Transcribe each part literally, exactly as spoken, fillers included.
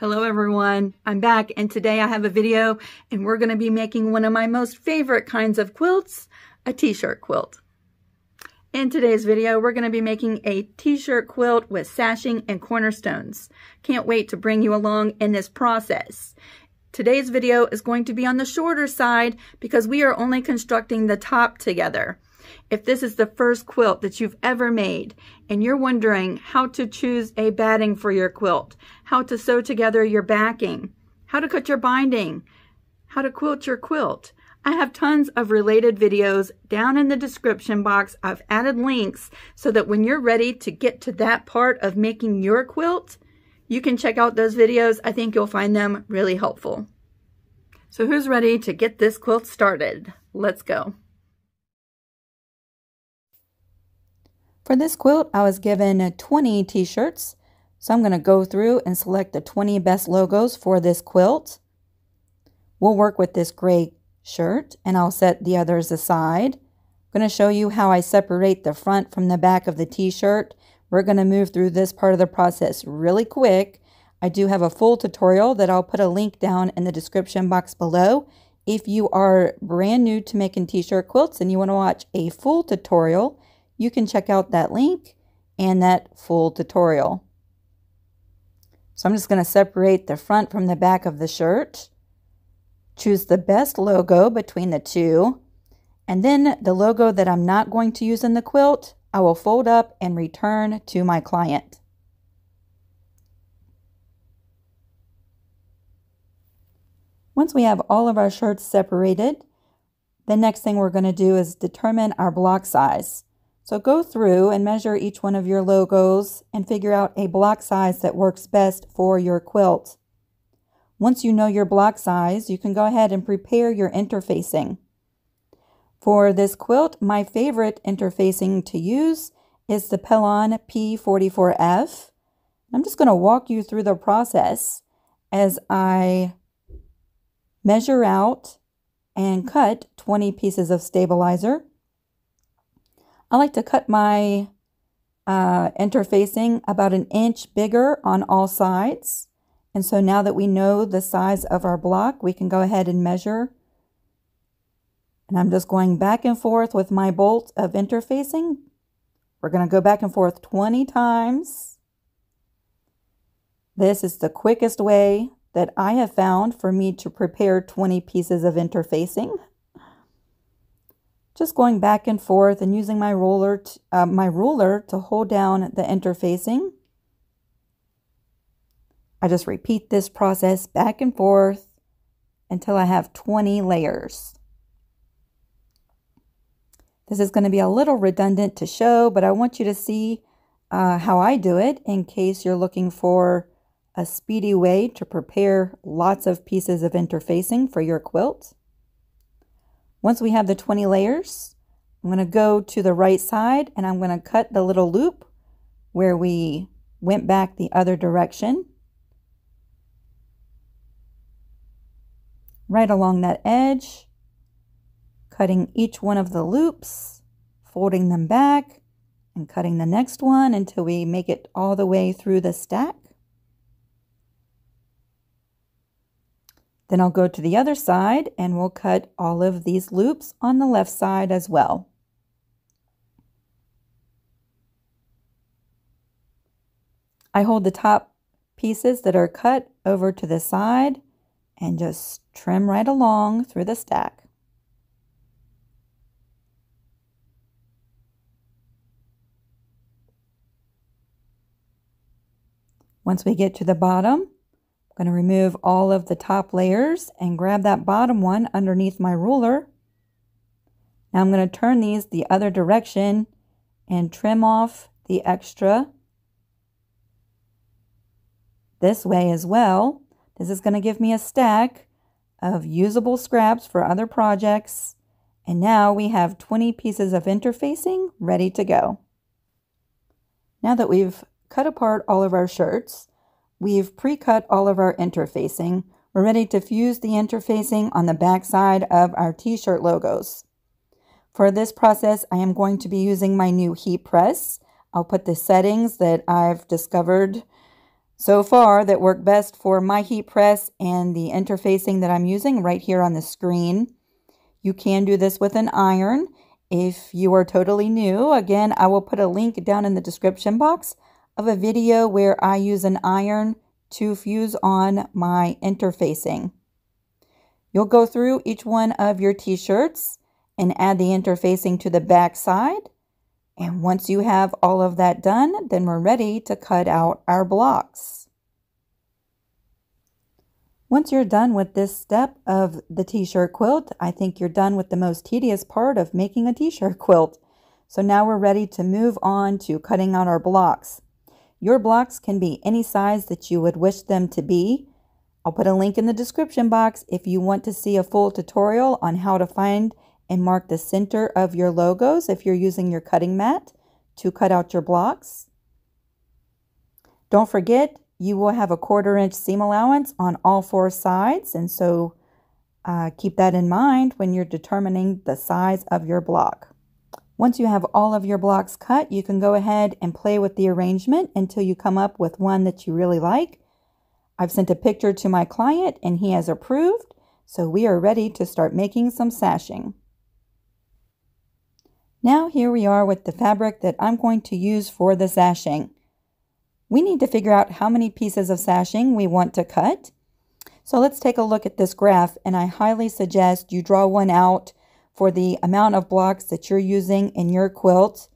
Hello everyone, I'm back and today I have a video and we're going to be making one of my most favorite kinds of quilts, a t-shirt quilt. In today's video we're going to be making a t-shirt quilt with sashing and cornerstones. Can't wait to bring you along in this process. Today's video is going to be on the shorter side because we are only constructing the top together. If this is the first quilt that you've ever made and you're wondering how to choose a batting for your quilt, how to sew together your backing, how to cut your binding, how to quilt your quilt, I have tons of related videos down in the description box. I've added links so that when you're ready to get to that part of making your quilt, you can check out those videos. I think you'll find them really helpful. So who's ready to get this quilt started? Let's go. For this quilt, I was given twenty t-shirts, so I'm going to go through and select the twenty best logos for this quilt. We'll work with this gray shirt, and I'll set the others aside. I'm going to show you how I separate the front from the back of the t-shirt. We're going to move through this part of the process really quick. I do have a full tutorial that I'll put a link down in the description box below. If you are brand new to making t-shirt quilts and you want to watch a full tutorial, you can check out that link and that full tutorial. So I'm just going to separate the front from the back of the shirt, choose the best logo between the two, and then the logo that I'm not going to use in the quilt, I will fold up and return to my client. Once we have all of our shirts separated, the next thing we're going to do is determine our block size. So go through and measure each one of your logos and figure out a block size that works best for your quilt. Once you know your block size, you can go ahead and prepare your interfacing. For this quilt, my favorite interfacing to use is the Pellon P forty-four F. I'm just going to walk you through the process as I measure out and cut twenty pieces of stabilizer. I like to cut my uh, interfacing about an inch bigger on all sides. And so now that we know the size of our block, we can go ahead and measure. And I'm just going back and forth with my bolt of interfacing. We're going to go back and forth twenty times. This is the quickest way that I have found for me to prepare twenty pieces of interfacing. Just going back and forth and using my ruler, to, uh, my ruler to hold down the interfacing. I just repeat this process back and forth until I have twenty layers. This is going to be a little redundant to show, but I want you to see uh, how I do it in case you're looking for a speedy way to prepare lots of pieces of interfacing for your quilt. Once we have the twenty layers, I'm going to go to the right side and I'm going to cut the little loop where we went back the other direction. Right along that edge, cutting each one of the loops, folding them back, and cutting the next one until we make it all the way through the stack. Then I'll go to the other side and we'll cut all of these loops on the left side as well. I hold the top pieces that are cut over to the side and just trim right along through the stack. Once we get to the bottom, going to remove all of the top layers and grab that bottom one underneath my ruler. Now I'm going to turn these the other direction and trim off the extra this way as well. This is going to give me a stack of usable scraps for other projects. And now we have twenty pieces of interfacing ready to go. Now that we've cut apart all of our shirts, we've pre-cut all of our interfacing. We're ready to fuse the interfacing on the back side of our t-shirt logos. For this process, I am going to be using my new heat press. I'll put the settings that I've discovered so far that work best for my heat press and the interfacing that I'm using right here on the screen. You can do this with an iron if you are totally new. Again, I will put a link down in the description box of a video where I use an iron to fuse on my interfacing. You'll go through each one of your t-shirts and add the interfacing to the back side. And once you have all of that done, then we're ready to cut out our blocks. Once you're done with this step of the t-shirt quilt, I think you're done with the most tedious part of making a t-shirt quilt. So now we're ready to move on to cutting out our blocks. Your blocks can be any size that you would wish them to be. I'll put a link in the description box if you want to see a full tutorial on how to find and mark the center of your logos if you're using your cutting mat to cut out your blocks. Don't forget, you will have a quarter inch seam allowance on all four sides, and so uh, keep that in mind when you're determining the size of your block. Once you have all of your blocks cut, you can go ahead and play with the arrangement until you come up with one that you really like. I've sent a picture to my client and he has approved, so we are ready to start making some sashing. Now here we are with the fabric that I'm going to use for the sashing. We need to figure out how many pieces of sashing we want to cut. So let's take a look at this graph, and I highly suggest you draw one out for the amount of blocks that you're using in your quilt.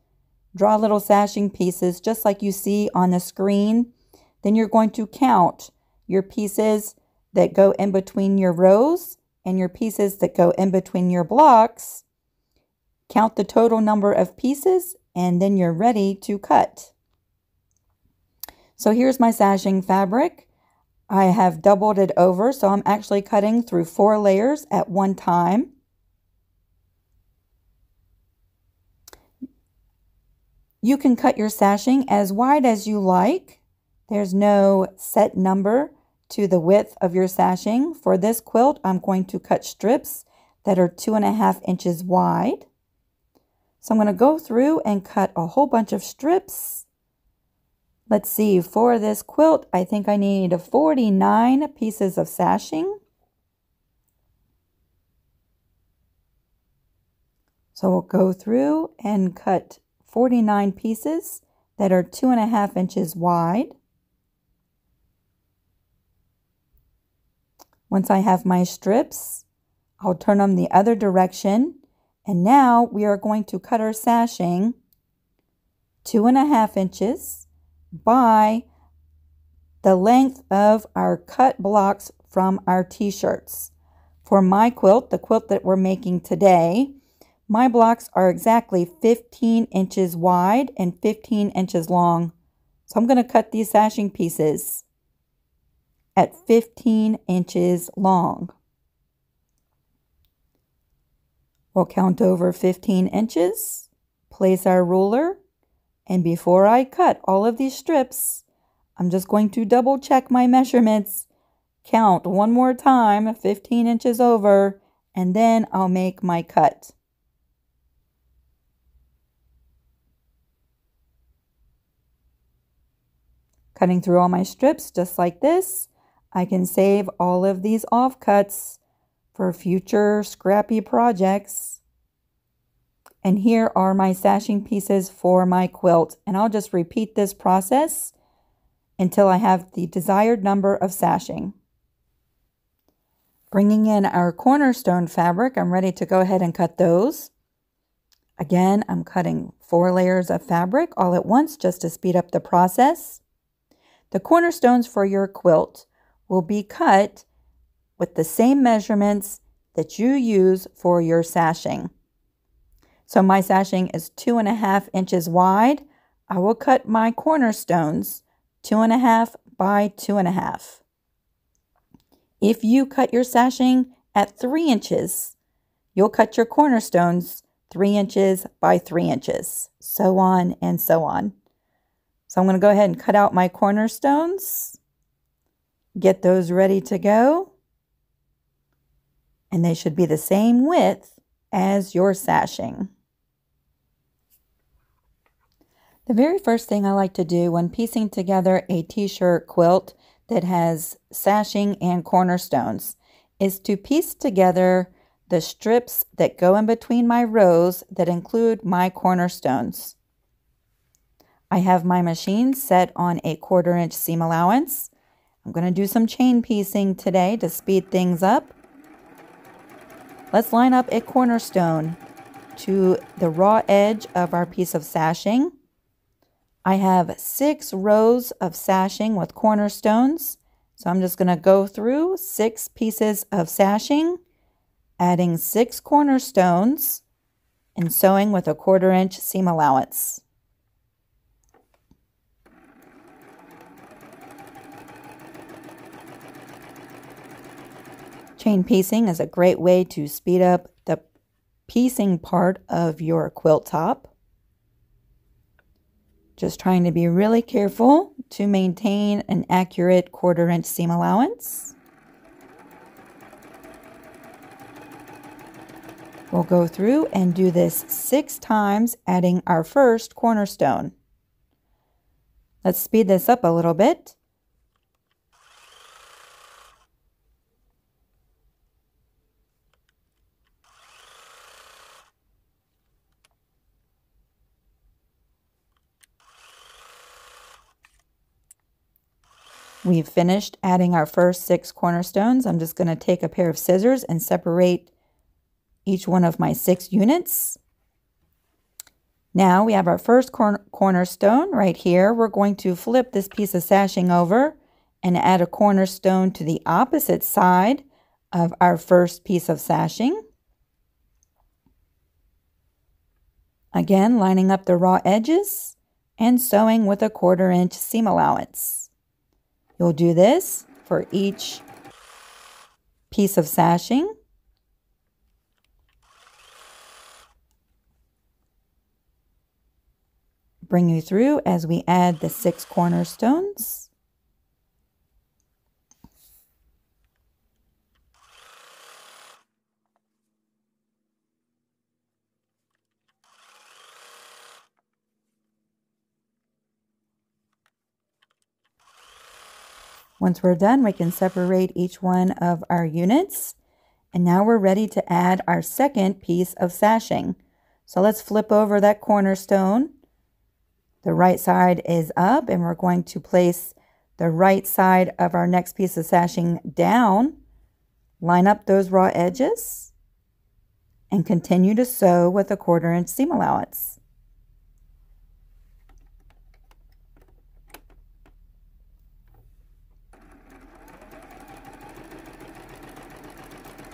Draw little sashing pieces just like you see on the screen. Then you're going to count your pieces that go in between your rows and your pieces that go in between your blocks. Count the total number of pieces, and then you're ready to cut. So here's my sashing fabric. I have doubled it over, so I'm actually cutting through four layers at one time. You can cut your sashing as wide as you like. There's no set number to the width of your sashing. For this quilt, I'm going to cut strips that are two and a half inches wide. So I'm going to go through and cut a whole bunch of strips. Let's see, for this quilt, I think I need forty-nine pieces of sashing. So we'll go through and cut forty-nine pieces that are two and a half inches wide. Once I have my strips, I'll turn them the other direction. And now we are going to cut our sashing two and a half inches by the length of our cut blocks from our t-shirts. For my quilt, the quilt that we're making today, my blocks are exactly fifteen inches wide and fifteen inches long. So I'm going to cut these sashing pieces at fifteen inches long. We'll count over fifteen inches, place our ruler, and before I cut all of these strips, I'm just going to double check my measurements, count one more time, fifteen inches over, and then I'll make my cut. Cutting through all my strips just like this, I can save all of these offcuts for future scrappy projects. And here are my sashing pieces for my quilt, and I'll just repeat this process until I have the desired number of sashing. Bringing in our cornerstone fabric, I'm ready to go ahead and cut those. Again, I'm cutting four layers of fabric all at once just to speed up the process. The cornerstones for your quilt will be cut with the same measurements that you use for your sashing. So my sashing is two and a half inches wide. I will cut my cornerstones two and a half by two and a half. If you cut your sashing at three inches, you'll cut your cornerstones three inches by three inches, so on and so on. So I'm going to go ahead and cut out my cornerstones, get those ready to go. And they should be the same width as your sashing. The very first thing I like to do when piecing together a t-shirt quilt that has sashing and cornerstones is to piece together the strips that go in between my rows that include my cornerstones. I have my machine set on a quarter inch seam allowance. I'm going to do some chain piecing today to speed things up. Let's line up a cornerstone to the raw edge of our piece of sashing. I have six rows of sashing with cornerstones, so I'm just going to go through six pieces of sashing, adding six cornerstones, and sewing with a quarter inch seam allowance. Chain piecing is a great way to speed up the piecing part of your quilt top. Just trying to be really careful to maintain an accurate quarter inch seam allowance. We'll go through and do this six times, adding our first cornerstone. Let's speed this up a little bit. We've finished adding our first six cornerstones. I'm just going to take a pair of scissors and separate each one of my six units. Now we have our first cor- cornerstone right here. We're going to flip this piece of sashing over and add a cornerstone to the opposite side of our first piece of sashing. Again, lining up the raw edges and sewing with a quarter inch seam allowance. You'll do this for each piece of sashing. Bring you through as we add the six cornerstones. Once we're done, we can separate each one of our units. And now we're ready to add our second piece of sashing. So let's flip over that cornerstone. The right side is up, and we're going to place the right side of our next piece of sashing down. Line up those raw edges and continue to sew with a quarter inch seam allowance.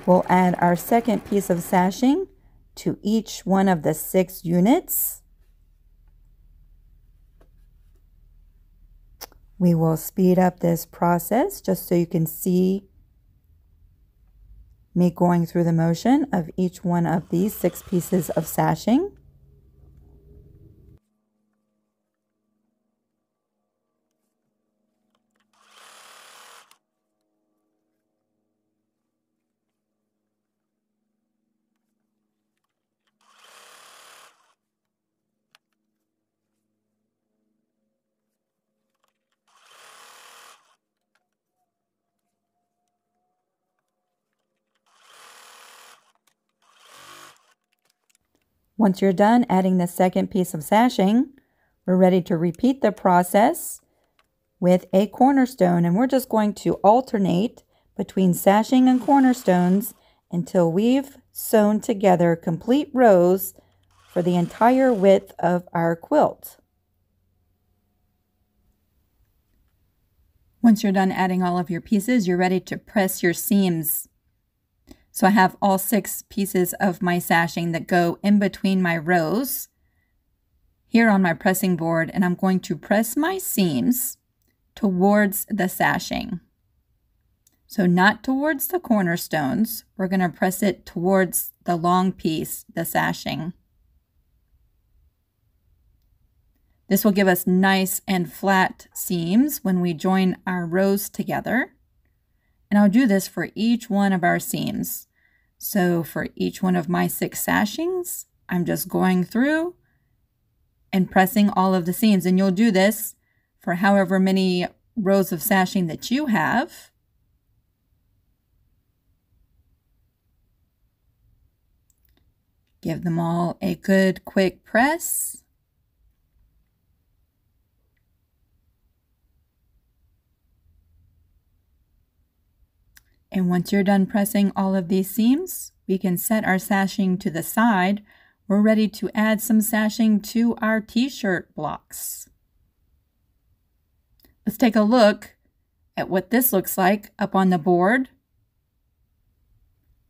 We'll add our second piece of sashing to each one of the six units. We will speed up this process just so you can see me going through the motion of each one of these six pieces of sashing. Once you're done adding the second piece of sashing, we're ready to repeat the process with a cornerstone, and we're just going to alternate between sashing and cornerstones until we've sewn together complete rows for the entire width of our quilt. Once you're done adding all of your pieces, you're ready to press your seams. So I have all six pieces of my sashing that go in between my rows here on my pressing board, and I'm going to press my seams towards the sashing. So not towards the cornerstones, we're going to press it towards the long piece, the sashing. This will give us nice and flat seams when we join our rows together. And I'll do this for each one of our seams. So for each one of my six sashings, I'm just going through and pressing all of the seams. And you'll do this for however many rows of sashing that you have. Give them all a good quick press. And once you're done pressing all of these seams, we can set our sashing to the side. We're ready to add some sashing to our t-shirt blocks. Let's take a look at what this looks like up on the board.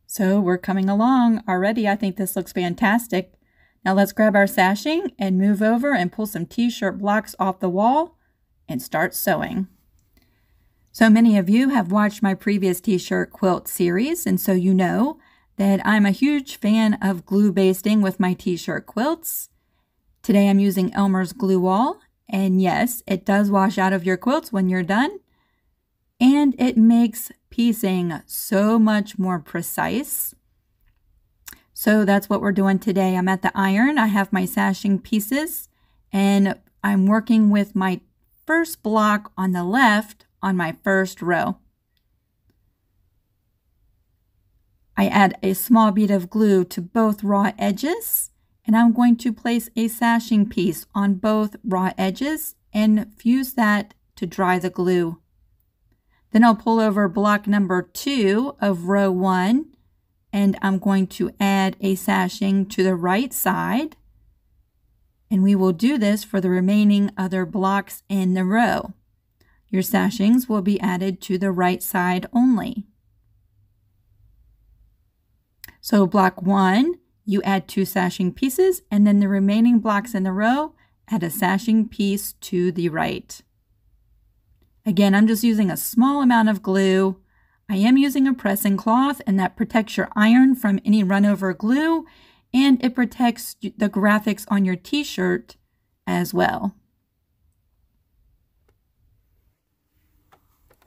So we're coming along already. I think this looks fantastic. Now let's grab our sashing and move over and pull some t-shirt blocks off the wall and start sewing. So many of you have watched my previous t-shirt quilt series, and so you know that I'm a huge fan of glue basting with my t-shirt quilts. Today I'm using Elmer's Glue All, and yes, it does wash out of your quilts when you're done, and it makes piecing so much more precise. So that's what we're doing today. I'm at the iron, I have my sashing pieces, and I'm working with my first block on the left on my first row. I add a small bead of glue to both raw edges, and I'm going to place a sashing piece on both raw edges and fuse that to dry the glue. Then I'll pull over block number two of row one, and I'm going to add a sashing to the right side, and we will do this for the remaining other blocks in the row. Your sashings will be added to the right side only. So block one, you add two sashing pieces, and then the remaining blocks in the row, add a sashing piece to the right. Again, I'm just using a small amount of glue. I am using a pressing cloth, and that protects your iron from any runover glue, and it protects the graphics on your t-shirt as well.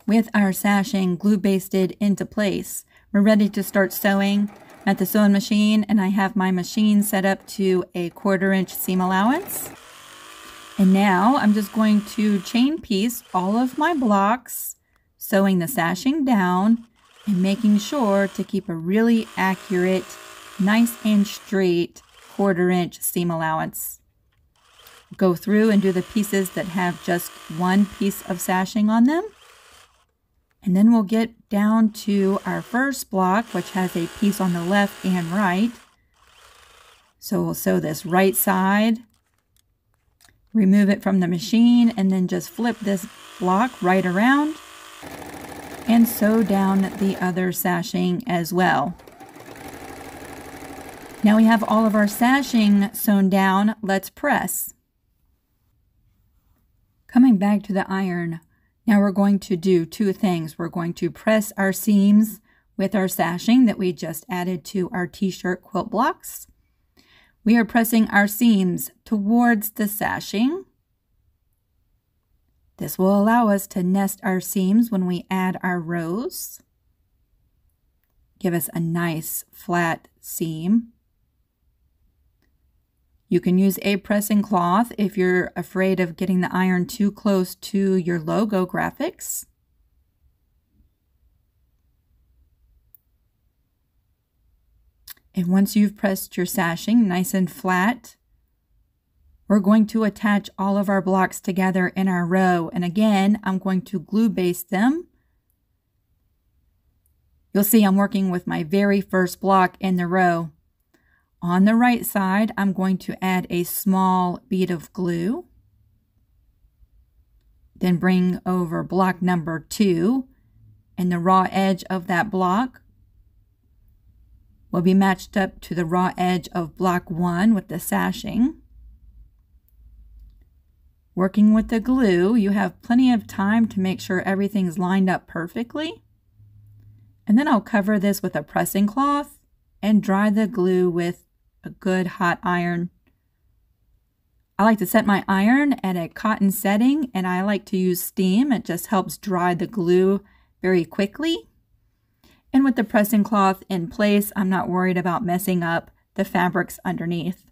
With our sashing glue basted into place, we're ready to start sewing. I'm at the sewing machine, and I have my machine set up to a quarter inch seam allowance. And now I'm just going to chain piece all of my blocks, sewing the sashing down and making sure to keep a really accurate, nice and straight quarter inch seam allowance. Go through and do the pieces that have just one piece of sashing on them. And then we'll get down to our first block, which has a piece on the left and right. So we'll sew this right side, remove it from the machine, and then just flip this block right around and sew down the other sashing as well. Now we have all of our sashing sewn down. Let's press. Coming back to the iron, now we're going to do two things. We're going to press our seams with our sashing that we just added to our t-shirt quilt blocks. We are pressing our seams towards the sashing. This will allow us to nest our seams when we add our rows. Give us a nice flat seam. You can use a pressing cloth if you're afraid of getting the iron too close to your logo graphics. And once you've pressed your sashing nice and flat, we're going to attach all of our blocks together in our row. And again, I'm going to glue baste them. You'll see I'm working with my very first block in the row. On the right side, I'm going to add a small bead of glue. Then bring over block number two, and the raw edge of that block will be matched up to the raw edge of block one with the sashing. Working with the glue, you have plenty of time to make sure everything's lined up perfectly. And then I'll cover this with a pressing cloth and dry the glue with a good hot iron. I like to set my iron at a cotton setting, and I like to use steam. It just helps dry the glue very quickly. And with the pressing cloth in place, I'm not worried about messing up the fabrics underneath.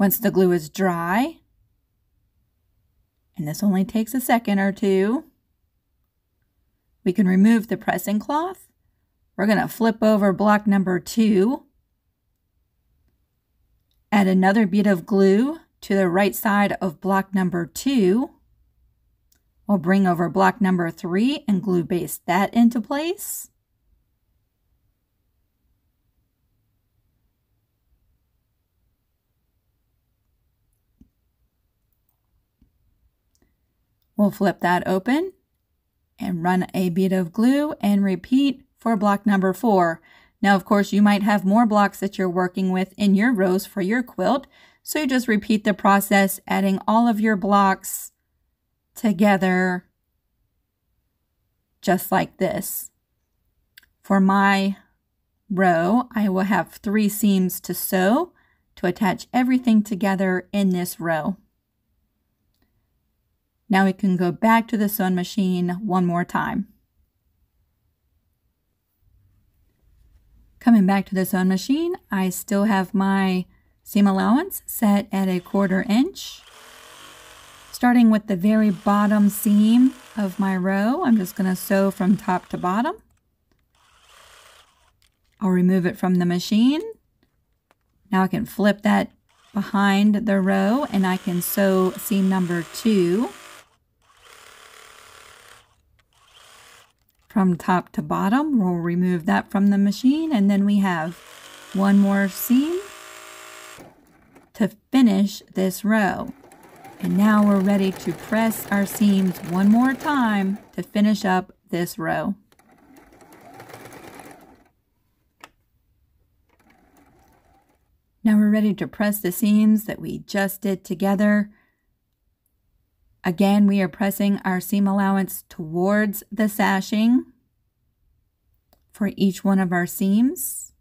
Once the glue is dry, and this only takes a second or two, we can remove the pressing cloth. We're going to flip over block number two, add another bead of glue to the right side of block number two. We'll bring over block number three and glue baste that into place. We'll flip that open and run a bead of glue and repeat for block number four. Now, of course, you might have more blocks that you're working with in your rows for your quilt. So you just repeat the process, adding all of your blocks together, just like this. For my row, I will have three seams to sew to attach everything together in this row. Now we can go back to the sewing machine one more time. Coming back to the sewing machine, I still have my seam allowance set at a quarter inch. Starting with the very bottom seam of my row, I'm just going to sew from top to bottom. I'll remove it from the machine. Now I can flip that behind the row and I can sew seam number two. From top to bottom, we'll remove that from the machine, and then we have one more seam to finish this row. And now we're ready to press our seams one more time to finish up this row. Now we're ready to press the seams that we just did together. Again, we are pressing our seam allowance towards the sashing for each one of our seams.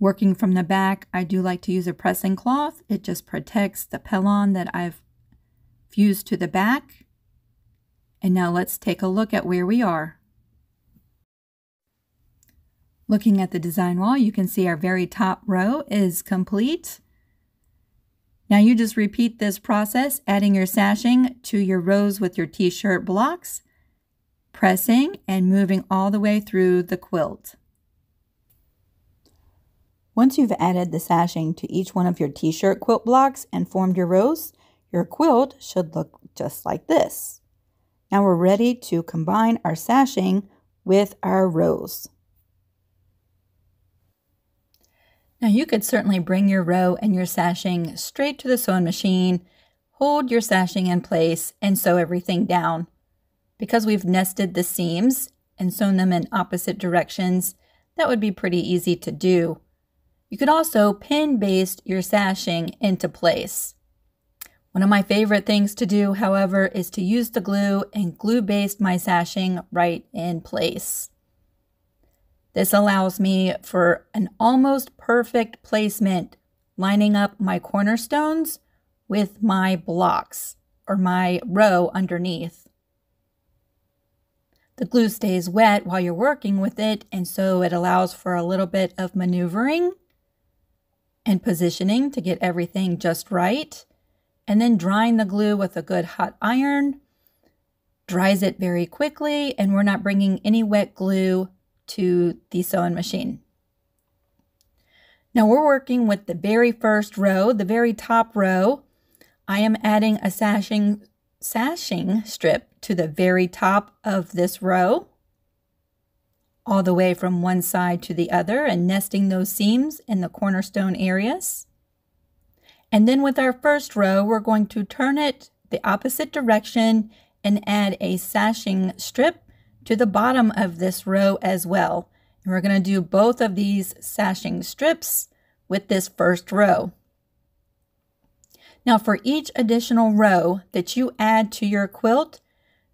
Working from the back, I do like to use a pressing cloth. It just protects the pellon that I've fused to the back. And now let's take a look at where we are. Looking at the design wall, you can see our very top row is complete. Now you just repeat this process, adding your sashing to your rows with your t-shirt blocks, pressing and moving all the way through the quilt. Once you've added the sashing to each one of your t-shirt quilt blocks and formed your rows, your quilt should look just like this. Now we're ready to combine our sashing with our rows. Now you could certainly bring your row and your sashing straight to the sewing machine, hold your sashing in place, and sew everything down. Because we've nested the seams and sewn them in opposite directions, that would be pretty easy to do. You could also pin baste your sashing into place. One of my favorite things to do, however, is to use the glue and glue baste my sashing right in place. This allows me for an almost perfect placement, lining up my cornerstones with my blocks or my row underneath. The glue stays wet while you're working with it, and so it allows for a little bit of maneuvering and positioning to get everything just right. And then drying the glue with a good hot iron dries it very quickly, and we're not bringing any wet glue to the sewing machine. Now we're working with the very first row, the very top row. I am adding a sashing, sashing strip to the very top of this row, all the way from one side to the other, and nesting those seams in the cornerstone areas. And then with our first row, we're going to turn it the opposite direction and add a sashing strip to the bottom of this row as well. And we're going to do both of these sashing strips with this first row. Now for each additional row that you add to your quilt,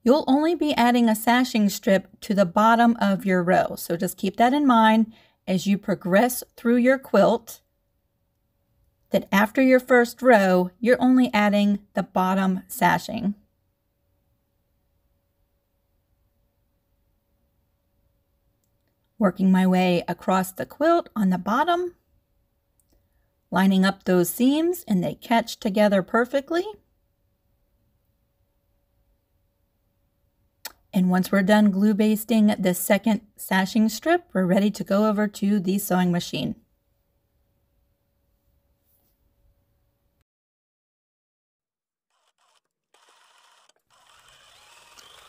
you'll only be adding a sashing strip to the bottom of your row. So just keep that in mind as you progress through your quilt, that after your first row, you're only adding the bottom sashing. Working my way across the quilt on the bottom, lining up those seams, and they catch together perfectly. And once we're done glue basting the second sashing strip, we're ready to go over to the sewing machine.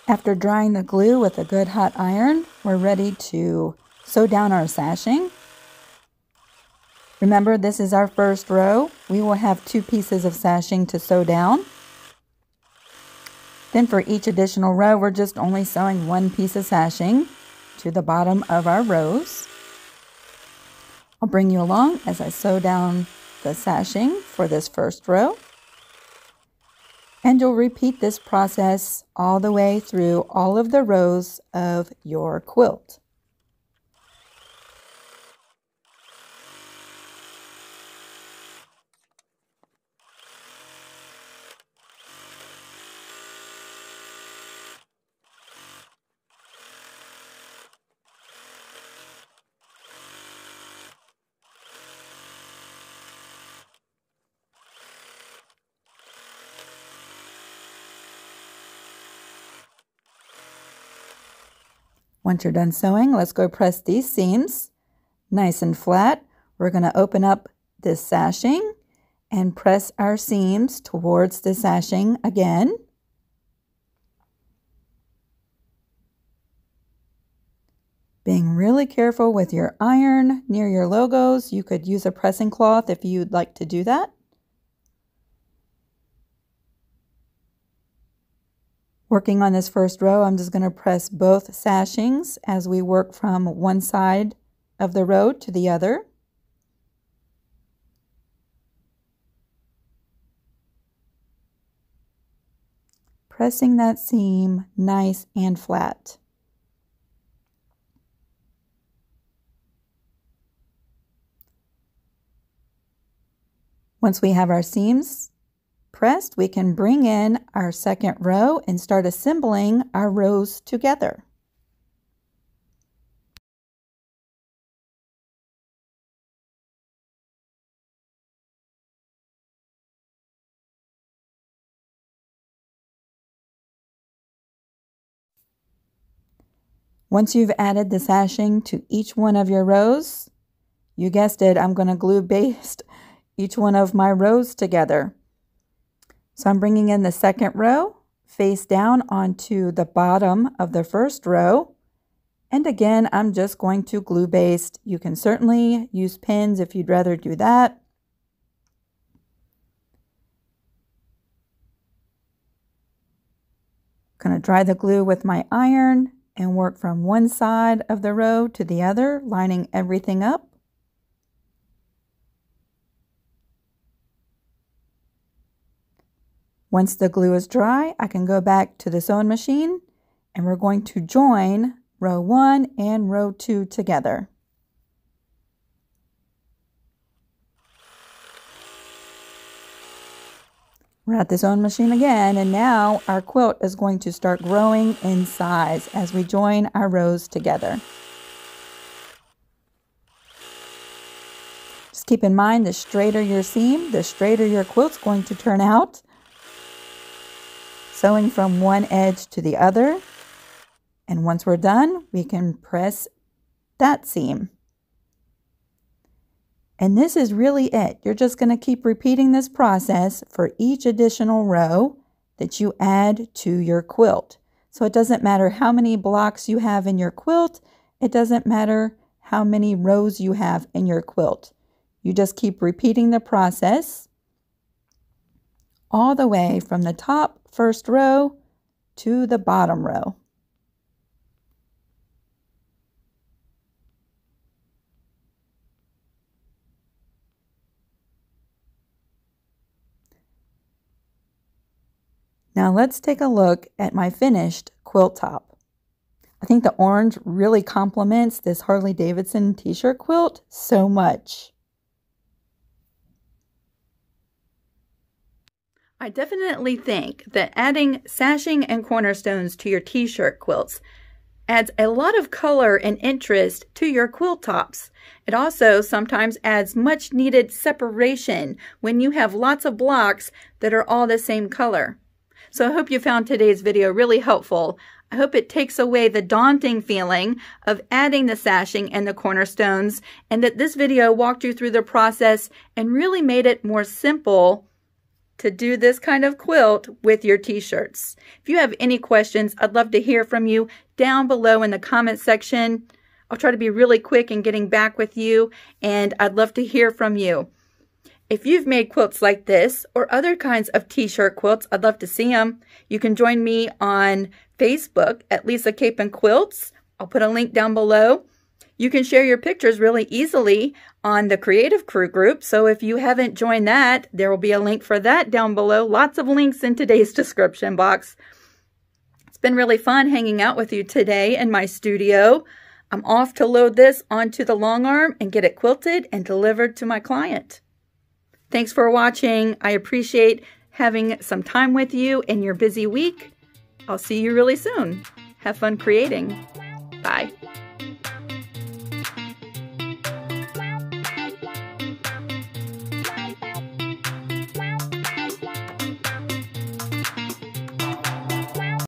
After drying the glue with a good hot iron, we're ready to sew down our sashing. Remember, this is our first row. We will have two pieces of sashing to sew down. Then for each additional row, we're just only sewing one piece of sashing to the bottom of our rows. I'll bring you along as I sew down the sashing for this first row. And you'll repeat this process all the way through all of the rows of your quilt. Once you're done sewing, let's go press these seams nice and flat. We're going to open up this sashing and press our seams towards the sashing again. Being really careful with your iron near your logos. You could use a pressing cloth if you'd like to do that. Working on this first row, I'm just going to press both sashings as we work from one side of the row to the other. Pressing that seam nice and flat. Once we have our seams pressed, we can bring in our second row and start assembling our rows together. Once you've added the sashing to each one of your rows, you guessed it, I'm going to glue baste each one of my rows together. So I'm bringing in the second row, face down onto the bottom of the first row. And again, I'm just going to glue baste. You can certainly use pins if you'd rather do that. I'm going to dry the glue with my iron and work from one side of the row to the other, lining everything up. Once the glue is dry, I can go back to the sewing machine and we're going to join row one and row two together. We're at the sewing machine again, and now our quilt is going to start growing in size as we join our rows together. Just keep in mind, the straighter your seam, the straighter your quilt's going to turn out. Sewing from one edge to the other, and once we're done, we can press that seam. And this is really it. You're just going to keep repeating this process for each additional row that you add to your quilt. So it doesn't matter how many blocks you have in your quilt, it doesn't matter how many rows you have in your quilt. You just keep repeating the process all the way from the top first row to the bottom row. Now let's take a look at my finished quilt top. I think the orange really complements this Harley Davidson t-shirt quilt so much. I definitely think that adding sashing and cornerstones to your t-shirt quilts adds a lot of color and interest to your quilt tops. It also sometimes adds much needed separation when you have lots of blocks that are all the same color. So I hope you found today's video really helpful. I hope it takes away the daunting feeling of adding the sashing and the cornerstones, and that this video walked you through the process and really made it more simple to do this kind of quilt with your t-shirts. If you have any questions, I'd love to hear from you down below in the comment section. I'll try to be really quick in getting back with you, and I'd love to hear from you. If you've made quilts like this or other kinds of t-shirt quilts, I'd love to see them. You can join me on Facebook at Lisa Capen Quilts. I'll put a link down below. You can share your pictures really easily on the Creative Crew group. So if you haven't joined that, there will be a link for that down below. Lots of links in today's description box. It's been really fun hanging out with you today in my studio. I'm off to load this onto the long arm and get it quilted and delivered to my client. Thanks for watching. I appreciate having some time with you in your busy week. I'll see you really soon. Have fun creating. Bye.